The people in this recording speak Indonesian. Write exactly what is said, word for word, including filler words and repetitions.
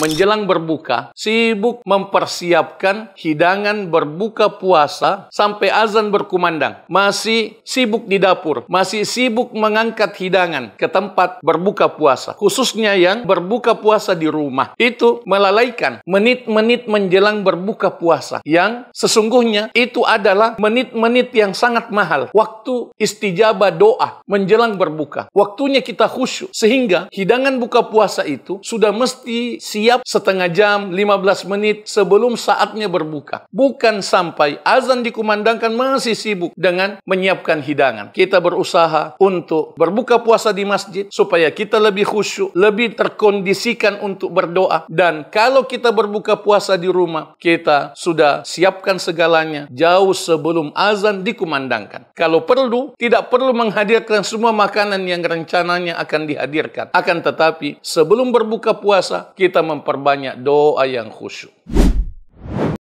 menjelang berbuka, sibuk mempersiapkan hidangan berbuka puasa sampai azan berkumandang. Masih sibuk di dapur, masih sibuk mengangkat hidangan ke tempat berbuka puasa. Khususnya yang berbuka puasa di rumah, itu melalaikan menit-menit menjelang berbuka puasa. Yang sesungguhnya itu adalah menit-menit yang sangat mahal. Waktu istijabah doa menjelang berbuka. Waktunya kita khusyuk. Sehingga hidangan buka puasa itu sudah mesti siap Siap setengah jam, lima belas menit sebelum saatnya berbuka. Bukan sampai azan dikumandangkan masih sibuk dengan menyiapkan hidangan. Kita berusaha untuk berbuka puasa di masjid supaya kita lebih khusyuk, lebih terkondisikan untuk berdoa. Dan kalau kita berbuka puasa di rumah, kita sudah siapkan segalanya jauh sebelum azan dikumandangkan. Kalau perlu, tidak perlu menghadirkan semua makanan yang rencananya akan dihadirkan. Akan tetapi, sebelum berbuka puasa, kita memperbanyak doa yang khusyuk.